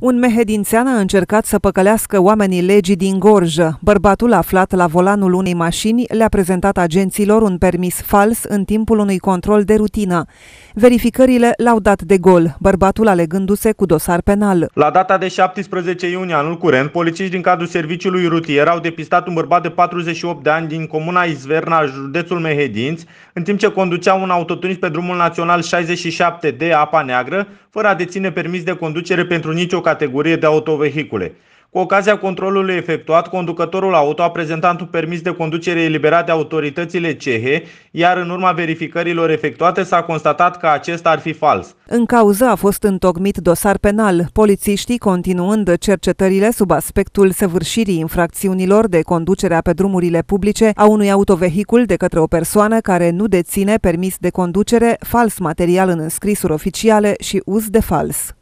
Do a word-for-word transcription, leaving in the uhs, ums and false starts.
Un mehedințean a încercat să păcălească oamenii legii din Gorj. Bărbatul aflat la volanul unei mașini le-a prezentat agenților un permis fals în timpul unui control de rutină. Verificările l-au dat de gol, bărbatul alegându-se cu dosar penal. La data de șaptesprezece iunie anul curent, polițiști din cadrul serviciului rutier au depistat un bărbat de patruzeci și opt de ani din comuna Izverna, județul Mehedinți, în timp ce conducea un autoturism pe drumul național șaizeci și șapte D, Apa Neagră, fără a deține permis de conducere pentru nicio categorie de autovehicule. Cu ocazia controlului efectuat, conducătorul auto a prezentat un permis de conducere eliberat de autoritățile cehe, iar în urma verificărilor efectuate s-a constatat că acesta ar fi fals. În cauză a fost întocmit dosar penal, polițiștii continuând cercetările sub aspectul săvârșirii infracțiunilor de conducerea pe drumurile publice a unui autovehicul de către o persoană care nu deține permis de conducere, fals material în înscrisuri oficiale și uz de fals.